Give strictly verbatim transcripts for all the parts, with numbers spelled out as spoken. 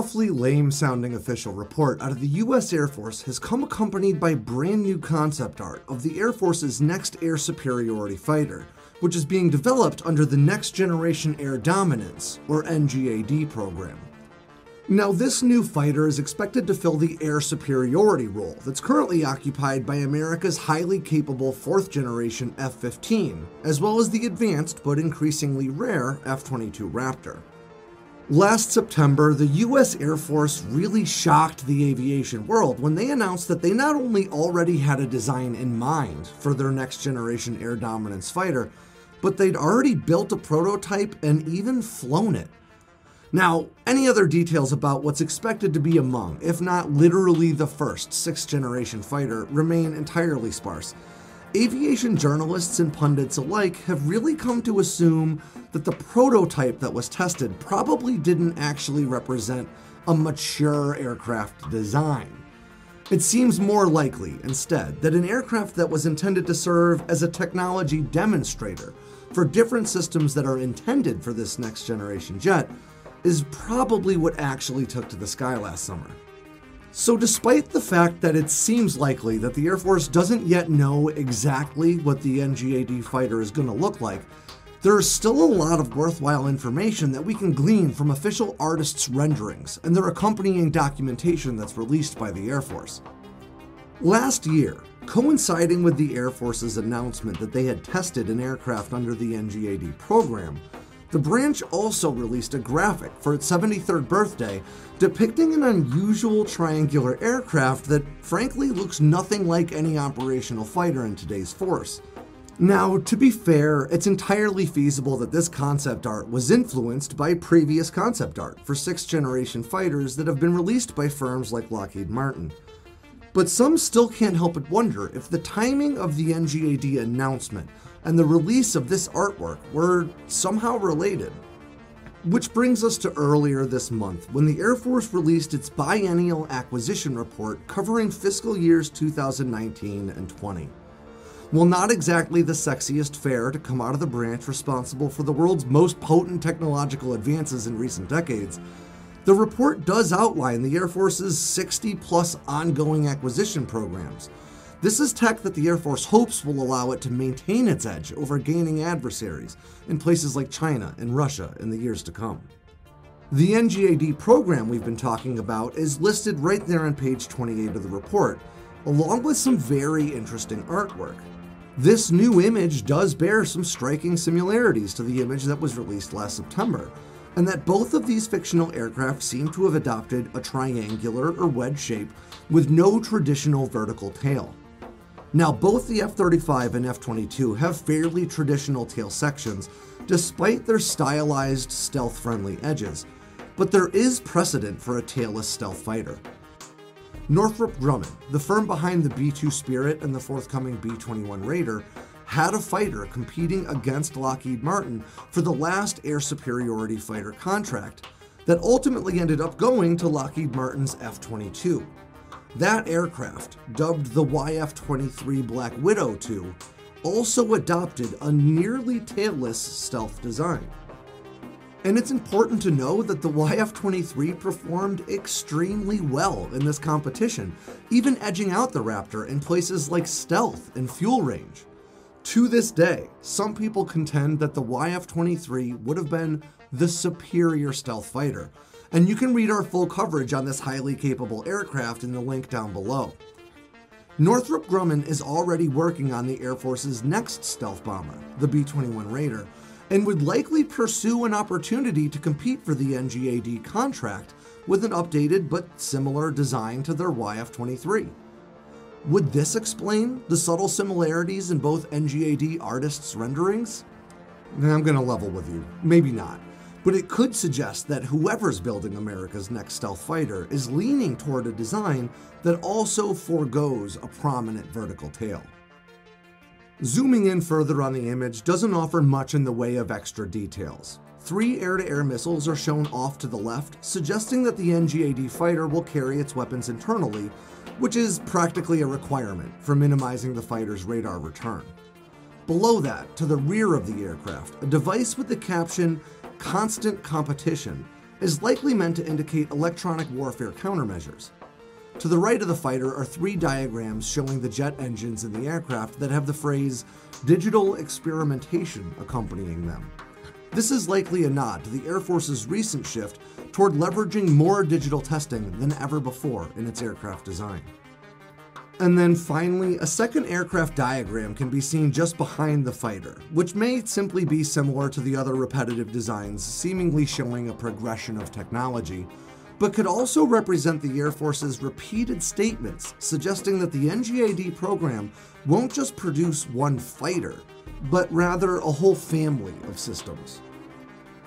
awfully lame-sounding official report out of the U S Air Force has come accompanied by brand new concept art of the Air Force's next air superiority fighter, which is being developed under the Next Generation Air Dominance, or N G A D program. Now, this new fighter is expected to fill the air superiority role that's currently occupied by America's highly capable fourth generation F fifteen, as well as the advanced but increasingly rare F twenty-two Raptor. Last September, the U S Air Force really shocked the aviation world when they announced that they not only already had a design in mind for their Next Generation Air Dominance fighter, but they'd already built a prototype and even flown it. Now, any other details about what's expected to be among, if not literally the first, sixth generation fighter remain entirely sparse. Aviation journalists and pundits alike have really come to assume that the prototype that was tested probably didn't actually represent a mature aircraft design. It seems more likely, instead, that an aircraft that was intended to serve as a technology demonstrator for different systems that are intended for this next generation jet is probably what actually took to the sky last summer. So despite the fact that it seems likely that the Air Force doesn't yet know exactly what the N G A D fighter is going to look like, there is still a lot of worthwhile information that we can glean from official artists' renderings and their accompanying documentation that's released by the Air Force. Last year, coinciding with the Air Force's announcement that they had tested an aircraft under the N G A D program, the branch also released a graphic for its seventy-third birthday depicting an unusual triangular aircraft that frankly looks nothing like any operational fighter in today's force. Now, to be fair, it's entirely feasible that this concept art was influenced by previous concept art for sixth generation fighters that have been released by firms like Lockheed Martin. But some still can't help but wonder if the timing of the N G A D announcement and the release of this artwork were somehow related. Which brings us to earlier this month, when the Air Force released its biennial acquisition report covering fiscal years two thousand nineteen and twenty. While not exactly the sexiest fare to come out of the branch responsible for the world's most potent technological advances in recent decades, the report does outline the Air Force's sixty plus ongoing acquisition programs. This is tech that the Air Force hopes will allow it to maintain its edge over gaining adversaries in places like China and Russia in the years to come. The N G A D program we've been talking about is listed right there on page twenty-eight of the report, along with some very interesting artwork. This new image does bear some striking similarities to the image that was released last September, and that both of these fictional aircraft seem to have adopted a triangular or wedge shape with no traditional vertical tail. Now, both the F thirty-five and F twenty-two have fairly traditional tail sections, despite their stylized, stealth-friendly edges, but there is precedent for a tailless stealth fighter. Northrop Grumman, the firm behind the B two Spirit and the forthcoming B twenty-one Raider, had a fighter competing against Lockheed Martin for the last air superiority fighter contract that ultimately ended up going to Lockheed Martin's F twenty-two. That aircraft, dubbed the Y F twenty-three Black Widow two, also adopted a nearly tailless stealth design. And it's important to know that the Y F twenty-three performed extremely well in this competition, even edging out the Raptor in places like stealth and fuel range. To this day, some people contend that the Y F twenty-three would have been the superior stealth fighter, and you can read our full coverage on this highly capable aircraft in the link down below. Northrop Grumman is already working on the Air Force's next stealth bomber, the B twenty-one Raider, and would likely pursue an opportunity to compete for the N G A D contract with an updated but similar design to their Y F twenty-three. Would this explain the subtle similarities in both N G A D artists' renderings? I'm gonna level with you, maybe not. But it could suggest that whoever's building America's next stealth fighter is leaning toward a design that also forgoes a prominent vertical tail. Zooming in further on the image doesn't offer much in the way of extra details. Three air-to-air missiles are shown off to the left, suggesting that the N G A D fighter will carry its weapons internally, which is practically a requirement for minimizing the fighter's radar return. Below that, to the rear of the aircraft, a device with the caption, "Constant Competition" is likely meant to indicate electronic warfare countermeasures. To the right of the fighter are three diagrams showing the jet engines in the aircraft that have the phrase digital experimentation accompanying them. This is likely a nod to the Air Force's recent shift toward leveraging more digital testing than ever before in its aircraft design. And then finally, a second aircraft diagram can be seen just behind the fighter, which may simply be similar to the other repetitive designs, seemingly showing a progression of technology, but could also represent the Air Force's repeated statements suggesting that the N G A D program won't just produce one fighter, but rather a whole family of systems.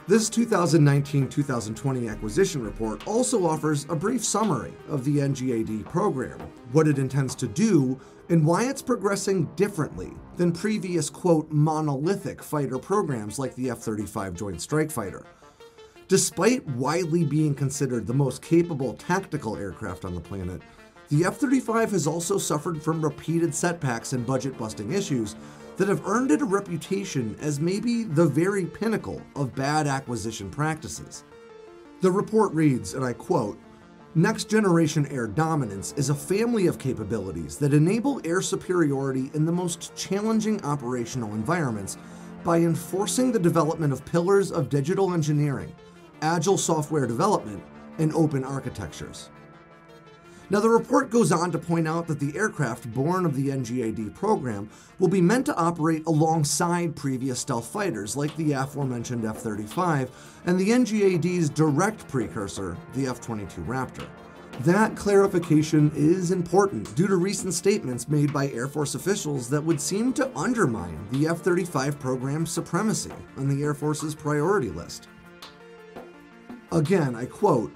This two thousand nineteen to two thousand twenty acquisition report also offers a brief summary of the N G A D program, what it intends to do, and why it's progressing differently than previous, quote, monolithic fighter programs like the F thirty-five Joint Strike Fighter. Despite widely being considered the most capable tactical aircraft on the planet, the F thirty-five has also suffered from repeated setbacks and budget-busting issues that have earned it a reputation as maybe the very pinnacle of bad acquisition practices. The report reads, and I quote, "Next generation air dominance is a family of capabilities that enable air superiority in the most challenging operational environments by enforcing the development of pillars of digital engineering, agile software development, and open architectures." Now, the report goes on to point out that the aircraft born of the N G A D program will be meant to operate alongside previous stealth fighters like the aforementioned F thirty-five and the N G A D's direct precursor, the F twenty-two Raptor. That clarification is important due to recent statements made by Air Force officials that would seem to undermine the F thirty-five program's supremacy on the Air Force's priority list. Again, I quote,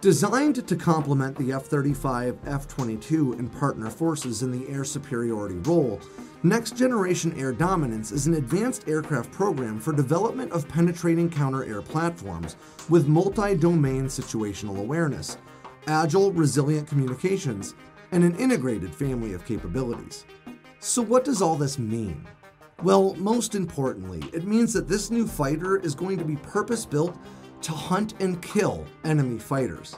"Designed to complement the F thirty-five, F twenty-two, and partner forces in the air superiority role, Next Generation Air Dominance is an advanced aircraft program for development of penetrating counter-air platforms with multi-domain situational awareness, agile, resilient communications, and an integrated family of capabilities." So what does all this mean? Well, most importantly, it means that this new fighter is going to be purpose-built to hunt and kill enemy fighters.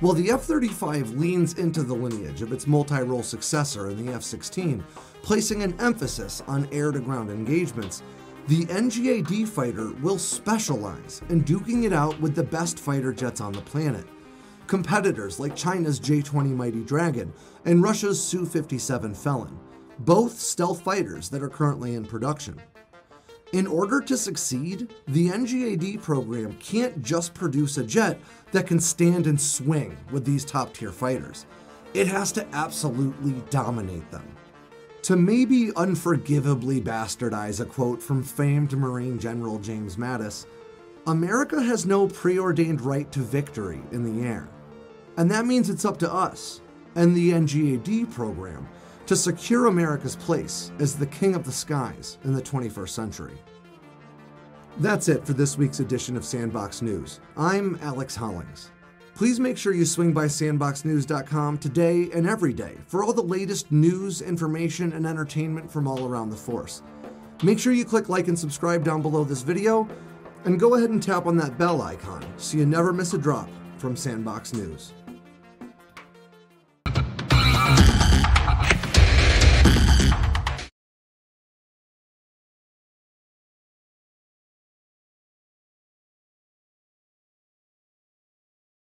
While the F thirty-five leans into the lineage of its multi-role successor in the F sixteen, placing an emphasis on air-to-ground engagements, the N G A D fighter will specialize in duking it out with the best fighter jets on the planet. Competitors like China's J twenty Mighty Dragon and Russia's S U fifty-seven Felon, both stealth fighters that are currently in production. In order to succeed, the N G A D program can't just produce a jet that can stand and swing with these top-tier fighters. It has to absolutely dominate them. To maybe unforgivably bastardize a quote from famed Marine General James Mattis, "America has no preordained right to victory in the air." And that means it's up to us and the N G A D program to secure America's place as the king of the skies in the twenty-first century. That's it for this week's edition of Sandboxx News. I'm Alex Hollings. Please make sure you swing by sandboxx news dot com today and every day for all the latest news, information, and entertainment from all around the force. Make sure you click like and subscribe down below this video, and go ahead and tap on that bell icon so you never miss a drop from Sandboxx News.